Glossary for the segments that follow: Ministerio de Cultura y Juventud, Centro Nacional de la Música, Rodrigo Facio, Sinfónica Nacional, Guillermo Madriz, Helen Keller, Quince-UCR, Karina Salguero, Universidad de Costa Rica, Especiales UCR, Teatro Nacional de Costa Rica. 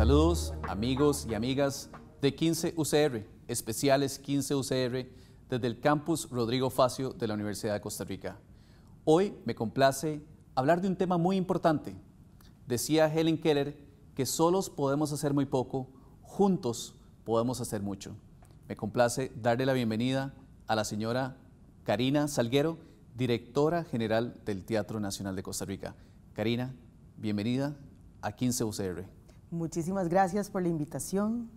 Saludos, amigos y amigas de 15 UCR, especiales 15 UCR, desde el campus Rodrigo Facio de la Universidad de Costa Rica. Hoy me complace hablar de un tema muy importante. Decía Helen Keller que solos podemos hacer muy poco, juntos podemos hacer mucho. Me complace darle la bienvenida a la señora Karina Salguero, directora general del Teatro Nacional de Costa Rica. Karina, bienvenida a 15 UCR. Muchísimas gracias por la invitación.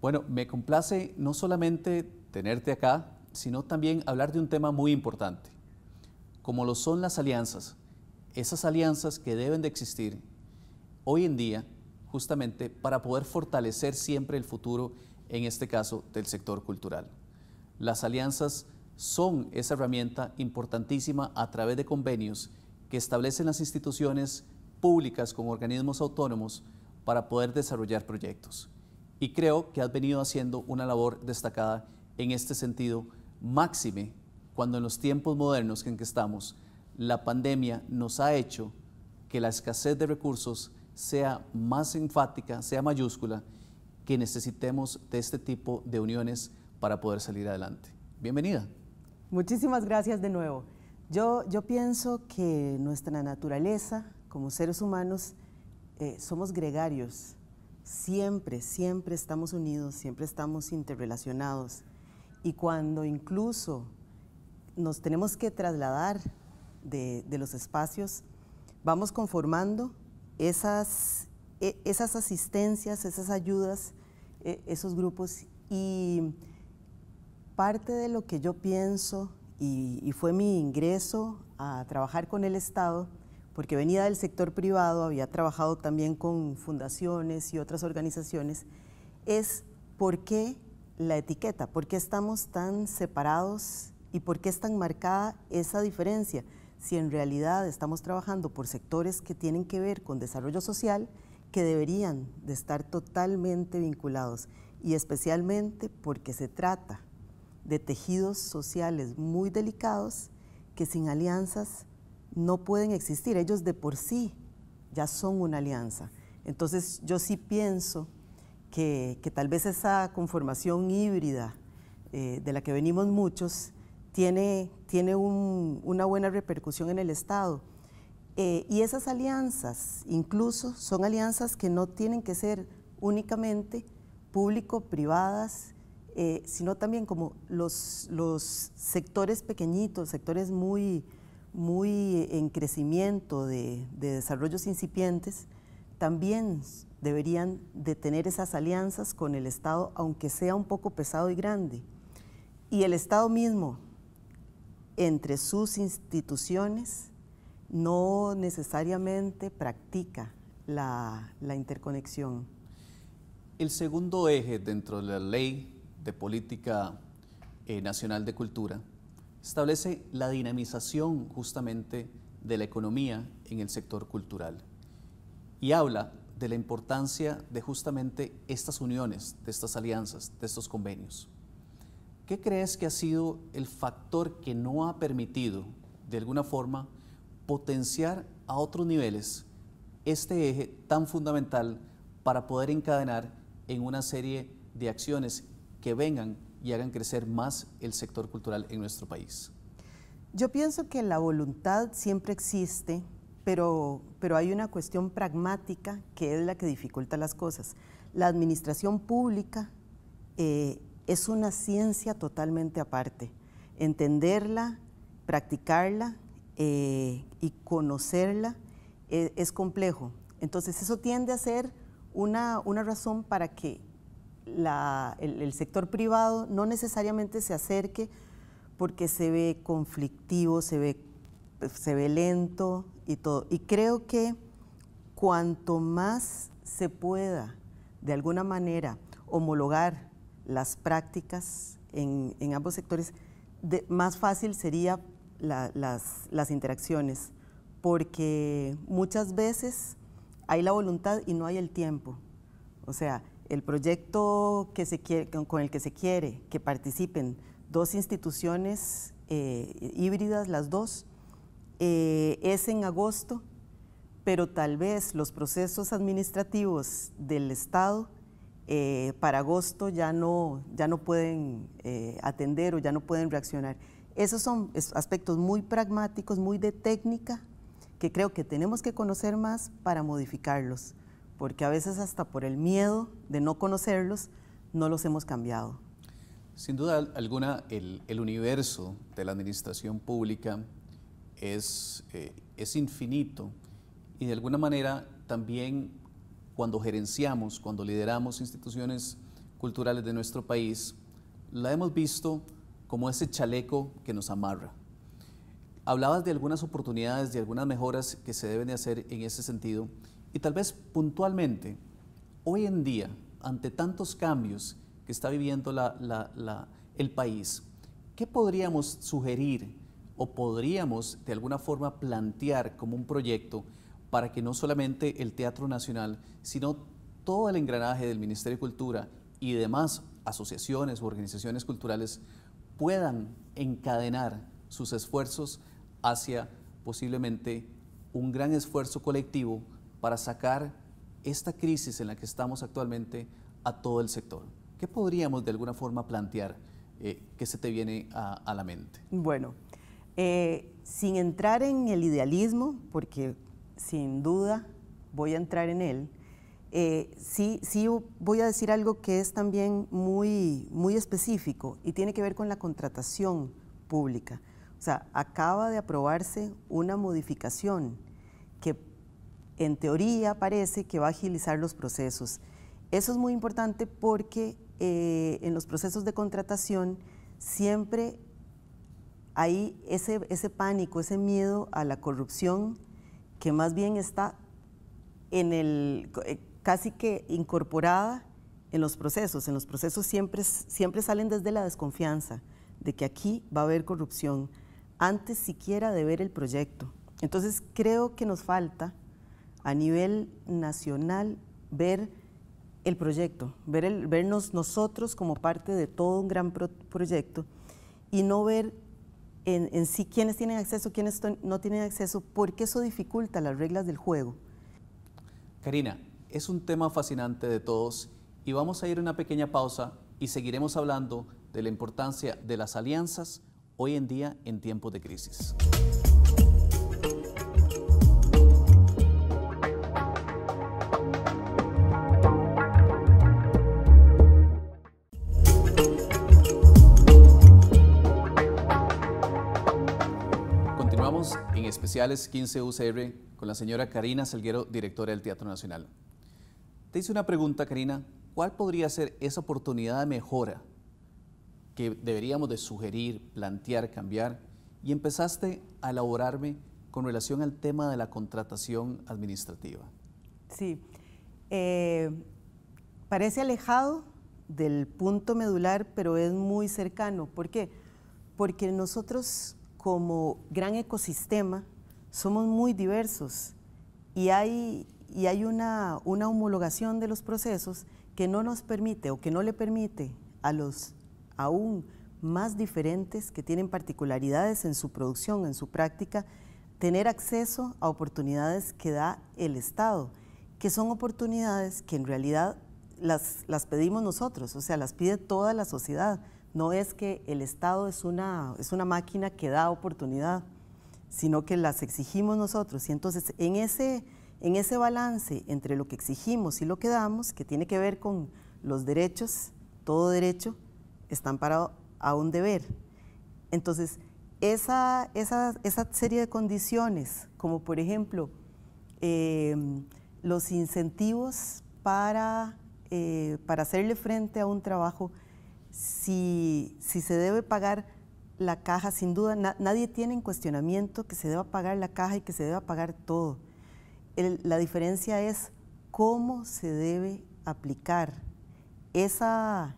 Bueno, me complace no solamente tenerte acá, sino también hablar de un tema muy importante, como lo son las alianzas, esas alianzas que deben de existir hoy en día justamente para poder fortalecer siempre el futuro, en este caso, del sector cultural. Las alianzas son esa herramienta importantísima a través de convenios que establecen las instituciones públicas con organismos autónomos para poder desarrollar proyectos. Y creo que has venido haciendo una labor destacada en este sentido, máxime cuando en los tiempos modernos en que estamos, la pandemia nos ha hecho que la escasez de recursos sea más enfática, sea mayúscula, que necesitemos de este tipo de uniones para poder salir adelante. Bienvenida. Muchísimas gracias de nuevo. Yo pienso que nuestra naturaleza como seres humanos somos gregarios. Siempre estamos unidos, siempre estamos interrelacionados. Y cuando incluso nos tenemos que trasladar de los espacios, vamos conformando esas asistencias, esas ayudas, esos grupos. Y parte de lo que yo pienso, y fue mi ingreso a trabajar con el Estado, porque venía del sector privado, había trabajado también con fundaciones y otras organizaciones, es por qué la etiqueta, por qué estamos tan separados y por qué es tan marcada esa diferencia, si en realidad estamos trabajando por sectores que tienen que ver con desarrollo social, que deberían de estar totalmente vinculados, y especialmente porque se trata de tejidos sociales muy delicados que sin alianzas no pueden existir. Ellos de por sí ya son una alianza. Entonces yo sí pienso que tal vez esa conformación híbrida de la que venimos muchos tiene una buena repercusión en el Estado. Y esas alianzas incluso son alianzas que no tienen que ser únicamente público-privadas, sino también como los sectores pequeñitos, sectores muy en crecimiento de desarrollos incipientes, también deberían de tener esas alianzas con el Estado, aunque sea un poco pesado y grande. Y el Estado mismo, entre sus instituciones, no necesariamente practica la interconexión. El segundo eje dentro de la ley de política nacional de cultura establece la dinamización justamente de la economía en el sector cultural y habla de la importancia de justamente estas uniones, de estas alianzas, de estos convenios. ¿Qué crees que ha sido el factor que no ha permitido, de alguna forma, potenciar a otros niveles este eje tan fundamental para poder encadenar en una serie de acciones que vengan y hagan crecer más el sector cultural en nuestro país? Yo pienso que la voluntad siempre existe, pero hay una cuestión pragmática que es la que dificulta las cosas. La administración pública es una ciencia totalmente aparte. Entenderla, practicarla y conocerla es complejo. Entonces eso tiende a ser una razón para que el sector privado no necesariamente se acerque, porque se ve conflictivo, se ve lento y todo. Y creo que cuanto más se pueda de alguna manera homologar las prácticas en ambos sectores, más fácil serían las interacciones, porque muchas veces hay la voluntad y no hay el tiempo. O sea, el proyecto con el que se quiere que participen dos instituciones híbridas, las dos, es en agosto, pero tal vez los procesos administrativos del Estado para agosto ya no pueden atender o ya no pueden reaccionar. Esos son aspectos muy pragmáticos, muy de técnica, que creo que tenemos que conocer más para modificarlos, porque a veces hasta por el miedo de no conocerlos, no los hemos cambiado. Sin duda alguna, el universo de la administración pública es infinito, y de alguna manera también cuando gerenciamos, cuando lideramos instituciones culturales de nuestro país, la hemos visto como ese chaleco que nos amarra. Hablabas de algunas oportunidades, de algunas mejoras que se deben de hacer en ese sentido, y tal vez puntualmente, hoy en día, ante tantos cambios que está viviendo el país, ¿qué podríamos sugerir o podríamos de alguna forma plantear como un proyecto para que no solamente el Teatro Nacional, sino todo el engranaje del Ministerio de Cultura y demás asociaciones o organizaciones culturales puedan encadenar sus esfuerzos hacia posiblemente un gran esfuerzo colectivo para sacar esta crisis en la que estamos actualmente a todo el sector? ¿Qué podríamos de alguna forma plantear? ¿Qué se te viene a la mente? Bueno, sin entrar en el idealismo, porque sin duda voy a entrar en él, sí voy a decir algo que es también muy específico y tiene que ver con la contratación pública. O sea, acaba de aprobarse una modificación que en teoría parece que va a agilizar los procesos. Eso es muy importante porque en los procesos de contratación siempre hay ese pánico, ese miedo a la corrupción, que más bien está casi que incorporada en los procesos. En los procesos siempre salen desde la desconfianza de que aquí va a haber corrupción, antes siquiera de ver el proyecto. Entonces creo que nos falta a nivel nacional ver el proyecto, vernos nosotros como parte de todo un gran proyecto y no ver en sí quiénes tienen acceso, quiénes no tienen acceso, porque eso dificulta las reglas del juego. Karina, es un tema fascinante de todos y vamos a ir a una pequeña pausa y seguiremos hablando de la importancia de las alianzas hoy en día en tiempos de crisis. Continuamos en Especiales 15 UCR con la señora Karina Salguero, directora del Teatro Nacional. Te hice una pregunta, Karina. ¿Cuál podría ser esa oportunidad de mejora que deberíamos de sugerir, plantear, cambiar? Y empezaste a elaborarme con relación al tema de la contratación administrativa. Sí, parece alejado del punto medular, pero es muy cercano. ¿Por qué? Porque nosotros como gran ecosistema somos muy diversos y hay una homologación de los procesos que no nos permite o que no le permite a los aún más diferentes que tienen particularidades en su producción, en su práctica, tener acceso a oportunidades que da el Estado, que son oportunidades que en realidad las pedimos nosotros, o sea, las pide toda la sociedad. No es que el Estado es una máquina que da oportunidad, sino que las exigimos nosotros. Y entonces en ese balance entre lo que exigimos y lo que damos, que tiene que ver con los derechos, todo derecho está amparado a un deber. Entonces, esa serie de condiciones, como por ejemplo los incentivos para hacerle frente a un trabajo, si se debe pagar la caja, sin duda, nadie tiene en cuestionamiento que se deba pagar la caja y que se deba pagar todo. La diferencia es cómo se debe aplicar esa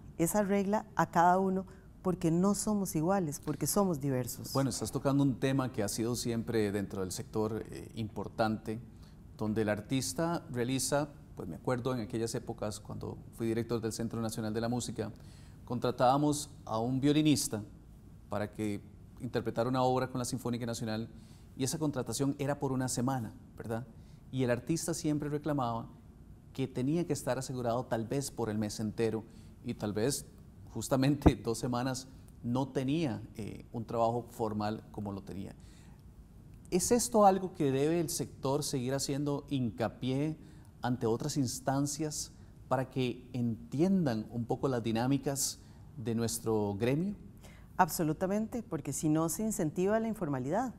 regla a cada uno, porque no somos iguales, porque somos diversos. Bueno, estás tocando un tema que ha sido siempre dentro del sector importante, donde el artista realiza, pues me acuerdo en aquellas épocas cuando fui director del Centro Nacional de la Música, contratábamos a un violinista para que interpretara una obra con la Sinfónica Nacional y esa contratación era por una semana, ¿verdad? y el artista siempre reclamaba que tenía que estar asegurado tal vez por el mes entero y tal vez justamente 2 semanas no tenía un trabajo formal como lo tenía. ¿Es esto algo que debe el sector seguir haciendo hincapié ante otras instancias para que entiendan un poco las dinámicas de nuestro gremio? Absolutamente, porque si no se incentiva la informalidad.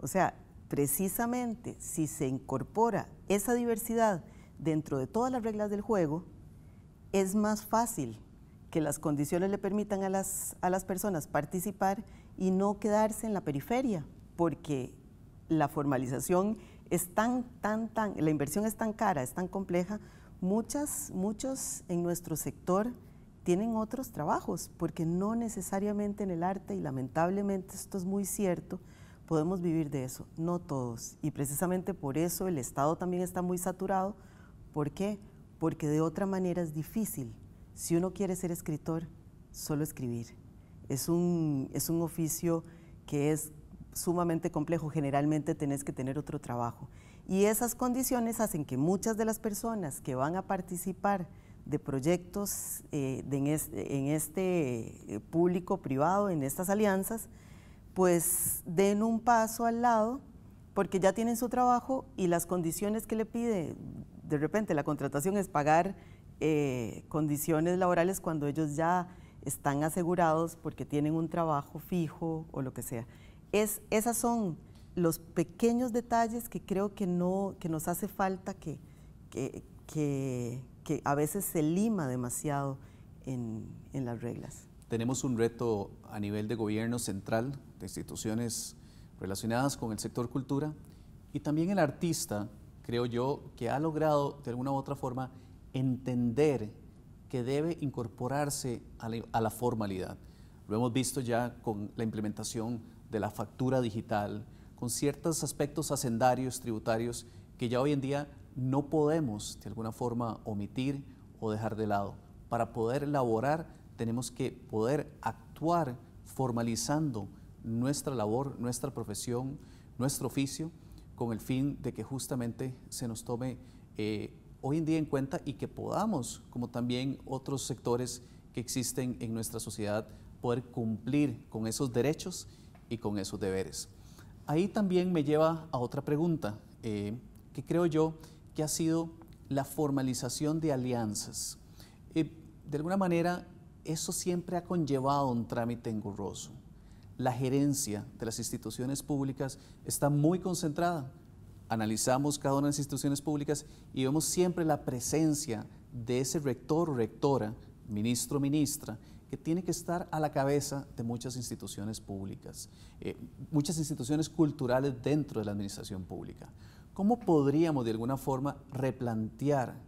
O sea, precisamente si se incorpora esa diversidad dentro de todas las reglas del juego, es más fácil que las condiciones le permitan a las personas participar y no quedarse en la periferia, porque la formalización es la inversión es tan cara, es tan compleja. Muchos en nuestro sector tienen otros trabajos, porque no necesariamente en el arte, y lamentablemente esto es muy cierto, podemos vivir de eso, no todos. Y precisamente por eso el Estado también está muy saturado. ¿Por qué? Porque de otra manera es difícil. Si uno quiere ser escritor, solo escribir. Es un oficio que es sumamente complejo, generalmente tenés que tener otro trabajo. Y esas condiciones hacen que muchas de las personas que van a participar de proyectos en este público-privado, en estas alianzas, pues den un paso al lado porque ya tienen su trabajo y las condiciones que le pide, de repente la contratación es pagar condiciones laborales cuando ellos ya están asegurados porque tienen un trabajo fijo o lo que sea. Esas son los pequeños detalles que creo que nos hace falta, que a veces se lima demasiado en las reglas. Tenemos un reto a nivel de gobierno central, de instituciones relacionadas con el sector cultura, y también el artista, creo yo, que ha logrado de alguna u otra forma entender que debe incorporarse a la formalidad. Lo hemos visto ya con la implementación de la factura digital, con ciertos aspectos hacendarios, tributarios, que ya hoy en día no podemos de alguna forma omitir o dejar de lado. Para poder elaborar, tenemos que poder actuar formalizando nuestra labor, nuestra profesión, nuestro oficio, con el fin de que justamente se nos tome hoy en día en cuenta y que podamos, como también otros sectores que existen en nuestra sociedad, poder cumplir con esos derechos y con esos deberes. Ahí también me lleva a otra pregunta, que creo yo que ha sido la formalización de alianzas. De alguna manera, eso siempre ha conllevado un trámite engorroso. La gerencia de las instituciones públicas está muy concentrada. Analizamos cada una de las instituciones públicas y vemos siempre la presencia de ese rector o rectora, ministro o ministra, que tiene que estar a la cabeza de muchas instituciones públicas, muchas instituciones culturales dentro de la administración pública. ¿Cómo podríamos de alguna forma replantear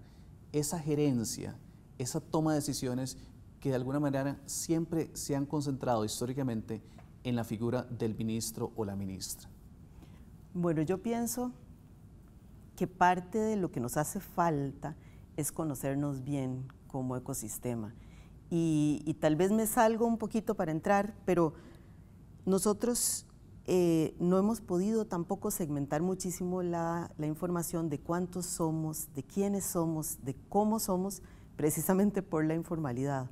esa gerencia, esa toma de decisiones que de alguna manera siempre se han concentrado históricamente en la figura del ministro o la ministra? Bueno, yo pienso que parte de lo que nos hace falta es conocernos bien como ecosistema. Y tal vez me salgo un poquito para entrar, pero nosotros no hemos podido tampoco segmentar muchísimo la información de cuántos somos, de quiénes somos, de cómo somos, precisamente por la informalidad.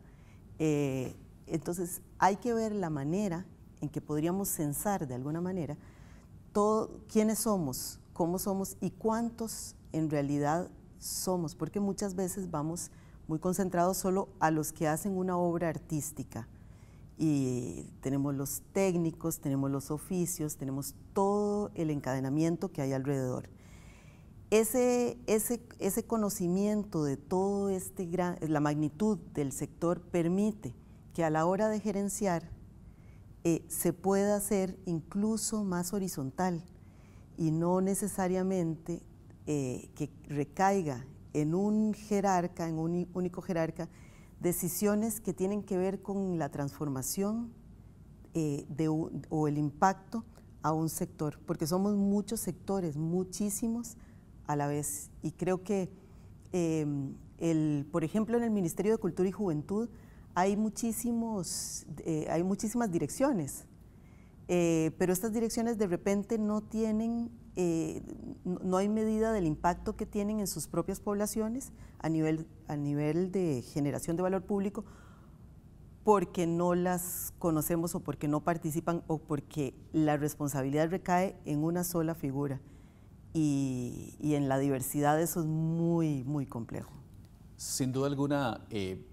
Entonces hay que ver la manera en que podríamos censar de alguna manera todo, quiénes somos, cómo somos y cuántos en realidad somos, porque muchas veces vamos muy concentrados solo a los que hacen una obra artística. Y tenemos los técnicos, tenemos los oficios, tenemos todo el encadenamiento que hay alrededor. Ese conocimiento de todo la magnitud del sector permite que a la hora de gerenciar se pueda hacer incluso más horizontal y no necesariamente que recaiga en un jerarca, en un único jerarca, decisiones que tienen que ver con la transformación o el impacto a un sector, porque somos muchos sectores, muchísimos a la vez. Y creo que, por ejemplo, en el Ministerio de Cultura y Juventud hay muchísimas direcciones, pero estas direcciones de repente no tienen, no hay medida del impacto que tienen en sus propias poblaciones a nivel de generación de valor público, porque no las conocemos o porque no participan o porque la responsabilidad recae en una sola figura, y en la diversidad eso es muy, muy complejo. Sin duda alguna,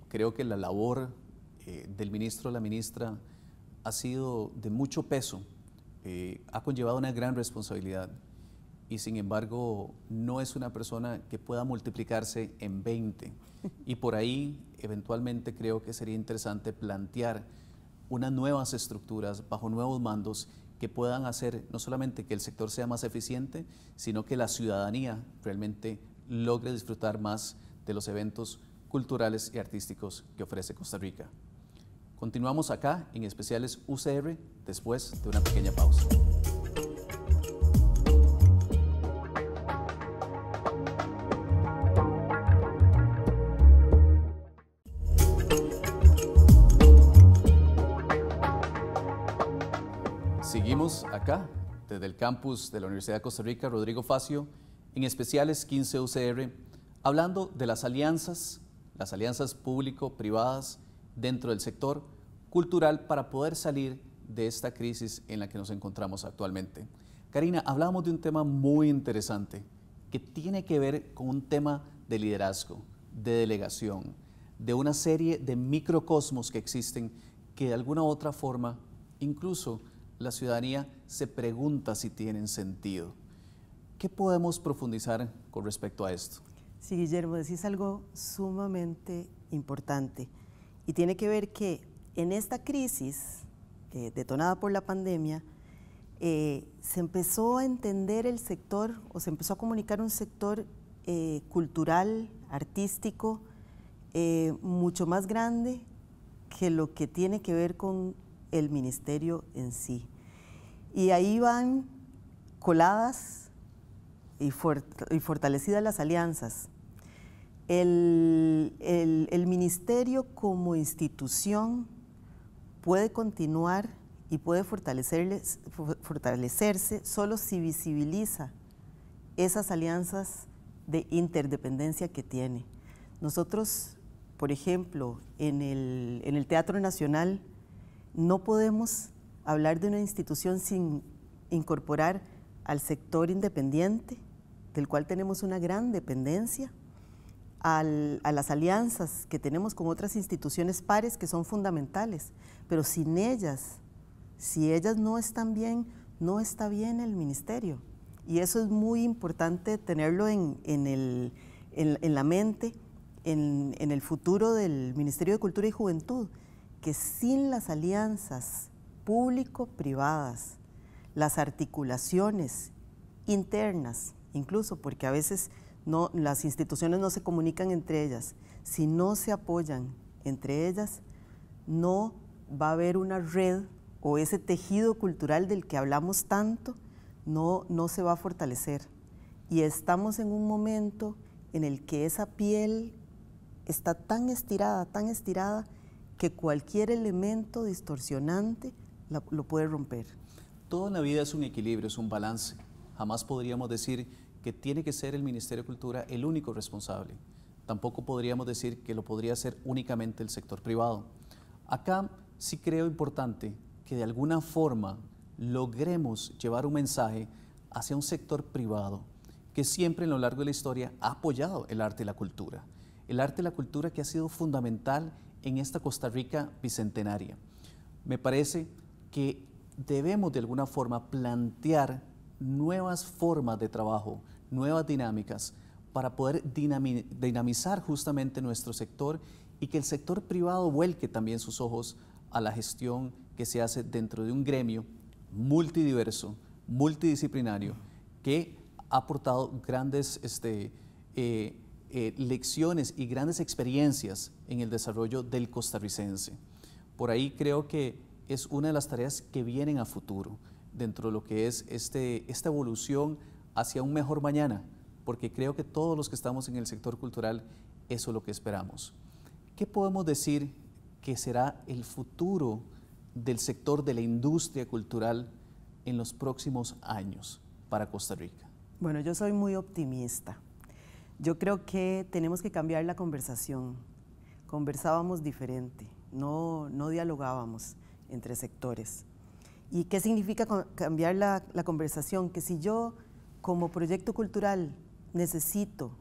creo que la labor del ministro o la ministra ha sido de mucho peso, ha conllevado una gran responsabilidad y sin embargo no es una persona que pueda multiplicarse en 20, y por ahí eventualmente creo que sería interesante plantear unas nuevas estructuras bajo nuevos mandos que puedan hacer no solamente que el sector sea más eficiente, sino que la ciudadanía realmente logre disfrutar más de los eventos culturales y artísticos que ofrece Costa Rica. Continuamos acá en Especiales UCR después de una pequeña pausa. Seguimos acá desde el campus de la Universidad de Costa Rica, Rodrigo Facio, en Especiales 15 UCR, hablando de las alianzas público-privadas dentro del sector cultural para poder salir de esta crisis en la que nos encontramos actualmente. Karina, hablamos de un tema muy interesante que tiene que ver con un tema de liderazgo, de delegación, de una serie de microcosmos que existen que de alguna u otra forma incluso la ciudadanía se pregunta si tienen sentido. ¿Qué podemos profundizar con respecto a esto? Sí, Guillermo, decís algo sumamente importante. Y tiene que ver que en esta crisis detonada por la pandemia, se empezó a entender el sector, o se empezó a comunicar un sector cultural, artístico, mucho más grande que lo que tiene que ver con el ministerio en sí. Y ahí van coladas y fortalecidas las alianzas. El ministerio como institución puede continuar y puede fortalecerse solo si visibiliza esas alianzas de interdependencia que tiene. Nosotros, por ejemplo, en el Teatro Nacional no podemos hablar de una institución sin incorporar al sector independiente, del cual tenemos una gran dependencia, a las alianzas que tenemos con otras instituciones pares que son fundamentales, pero sin ellas, si ellas no están bien, no está bien el ministerio. Y eso es muy importante tenerlo en la mente, en el futuro del Ministerio de Cultura y Juventud, que sin las alianzas público-privadas, las articulaciones internas, incluso porque a veces no, las instituciones no se comunican entre ellas. Si no se apoyan entre ellas, no va a haber una red o ese tejido cultural del que hablamos tanto, no se va a fortalecer. Y estamos en un momento en el que esa piel está tan estirada, que cualquier elemento distorsionante lo puede romper. Toda la vida es un equilibrio, es un balance. Jamás podríamos decir que tiene que ser el Ministerio de Cultura el único responsable. Tampoco podríamos decir que lo podría hacer únicamente el sector privado. Acá sí creo importante que de alguna forma logremos llevar un mensaje hacia un sector privado que siempre a lo largo de la historia ha apoyado el arte y la cultura. El arte y la cultura que ha sido fundamental en esta Costa Rica bicentenaria. Me parece que debemos de alguna forma plantear nuevas formas de trabajo, nuevas dinámicas para poder dinamizar justamente nuestro sector y que el sector privado vuelque también sus ojos a la gestión que se hace dentro de un gremio multidiverso, multidisciplinario, que ha aportado grandes lecciones y grandes experiencias en el desarrollo del costarricense. Por ahí creo que es una de las tareas que vienen a futuro dentro de lo que es esta evolución hacia un mejor mañana, porque creo que todos los que estamos en el sector cultural, eso es lo que esperamos. ¿Qué podemos decir que será el futuro del sector de la industria cultural en los próximos años para Costa Rica? Bueno, yo soy muy optimista. Yo creo que tenemos que cambiar la conversación. Conversábamos diferente, no dialogábamos entre sectores. ¿Y qué significa cambiar la conversación? Que si yo, como proyecto cultural, necesito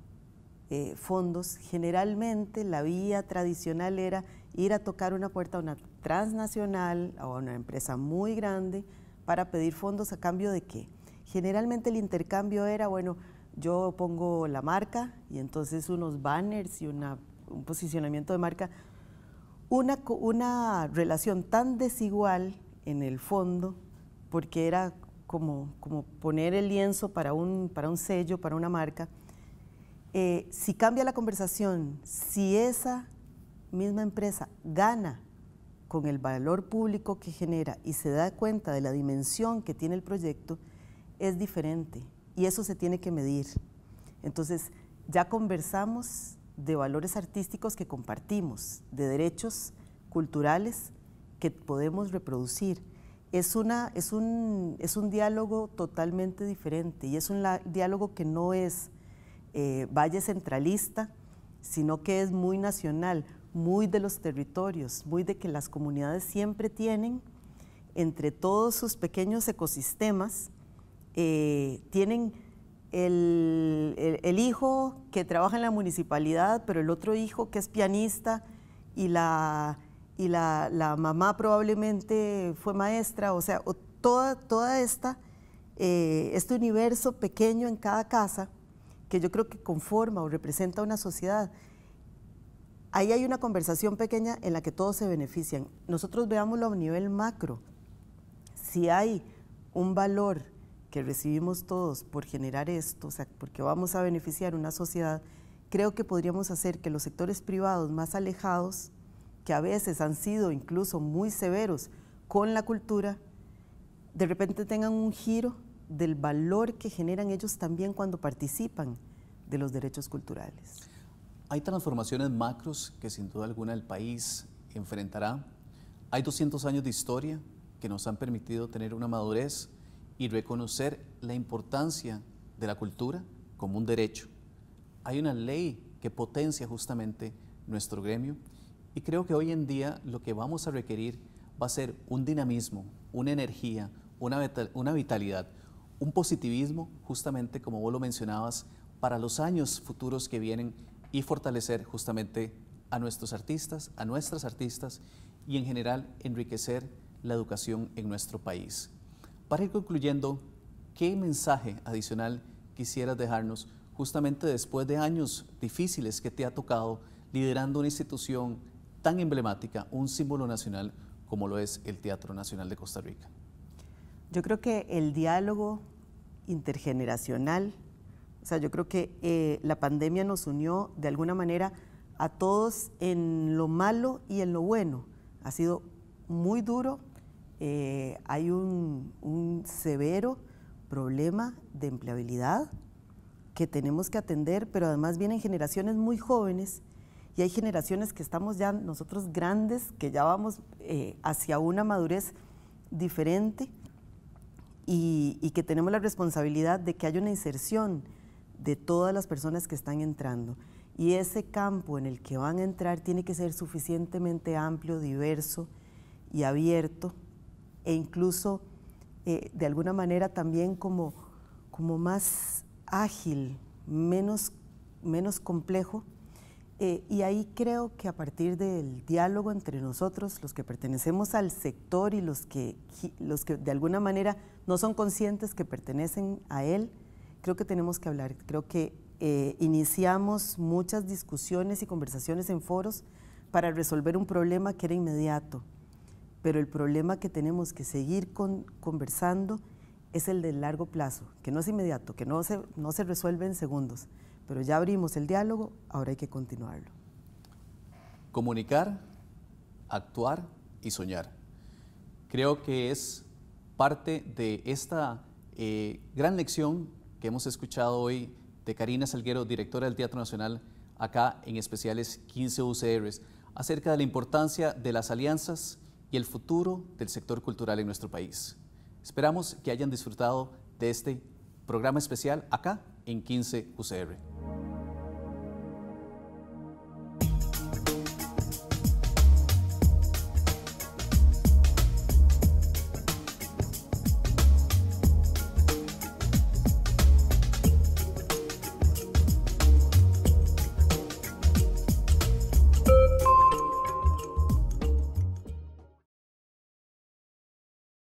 fondos, generalmente la vía tradicional era ir a tocar una puerta a una transnacional o a una empresa muy grande para pedir fondos. ¿A cambio de qué? Generalmente el intercambio era, bueno, yo pongo la marca y entonces unos banners y un posicionamiento de marca. Una relación tan desigual en el fondo, porque era como poner el lienzo para un sello, para una marca. Si cambia la conversación, si esa misma empresa gana con el valor público que genera y se da cuenta de la dimensión que tiene el proyecto, es diferente y eso se tiene que medir. Entonces, ya conversamos de valores artísticos que compartimos, de derechos culturales que podemos reproducir. Es un diálogo totalmente diferente y es un diálogo que no es valle centralista, sino que es muy nacional, muy de los territorios, muy de que las comunidades siempre tienen, entre todos sus pequeños ecosistemas, tienen el hijo que trabaja en la municipalidad, pero el otro hijo que es pianista y la mamá probablemente fue maestra, o sea, todo este universo pequeño en cada casa que yo creo que conforma o representa una sociedad. Ahí hay una conversación pequeña en la que todos se benefician. Nosotros veámoslo a nivel macro. Si hay un valor que recibimos todos por generar esto, o sea, porque vamos a beneficiar una sociedad, creo que podríamos hacer que los sectores privados más alejados, que a veces han sido incluso muy severos con la cultura, de repente tengan un giro del valor que generan ellos también cuando participan de los derechos culturales. Hay transformaciones macros que sin duda alguna el país enfrentará. Hay 200 años de historia que nos han permitido tener una madurez y reconocer la importancia de la cultura como un derecho. Hay una ley que potencia justamente nuestro gremio. Y creo que hoy en día lo que vamos a requerir va a ser un dinamismo, una energía, una vitalidad, un positivismo, justamente como vos lo mencionabas, para los años futuros que vienen y fortalecer justamente a nuestros artistas, a nuestras artistas y en general enriquecer la educación en nuestro país. Para ir concluyendo, ¿qué mensaje adicional quisieras dejarnos justamente después de años difíciles que te ha tocado liderando una institución tan emblemática, un símbolo nacional como lo es el Teatro Nacional de Costa Rica? Yo creo que el diálogo intergeneracional, o sea, yo creo que la pandemia nos unió de alguna manera a todos en lo malo y en lo bueno. Ha sido muy duro, hay un severo problema de empleabilidad que tenemos que atender, pero además vienen generaciones muy jóvenes. Y hay generaciones que estamos ya nosotros grandes, que ya vamos hacia una madurez diferente y que tenemos la responsabilidad de que haya una inserción de todas las personas que están entrando. Y ese campo en el que van a entrar tiene que ser suficientemente amplio, diverso y abierto, e incluso de alguna manera también como más ágil, menos complejo. Y ahí creo que a partir del diálogo entre nosotros, los que pertenecemos al sector y los que de alguna manera no son conscientes que pertenecen a él, creo que tenemos que hablar. Creo que iniciamos muchas discusiones y conversaciones en foros para resolver un problema que era inmediato, pero el problema que tenemos que seguir conversando es el del largo plazo, que no es inmediato, que no se resuelve en segundos. Pero ya abrimos el diálogo, ahora hay que continuarlo. Comunicar, actuar y soñar. Creo que es parte de esta gran lección que hemos escuchado hoy de Karina Salguero, directora del Teatro Nacional, acá en Especiales 15 UCRs, acerca de la importancia de las alianzas y el futuro del sector cultural en nuestro país. Esperamos que hayan disfrutado de este programa especial acá en 15 UCR.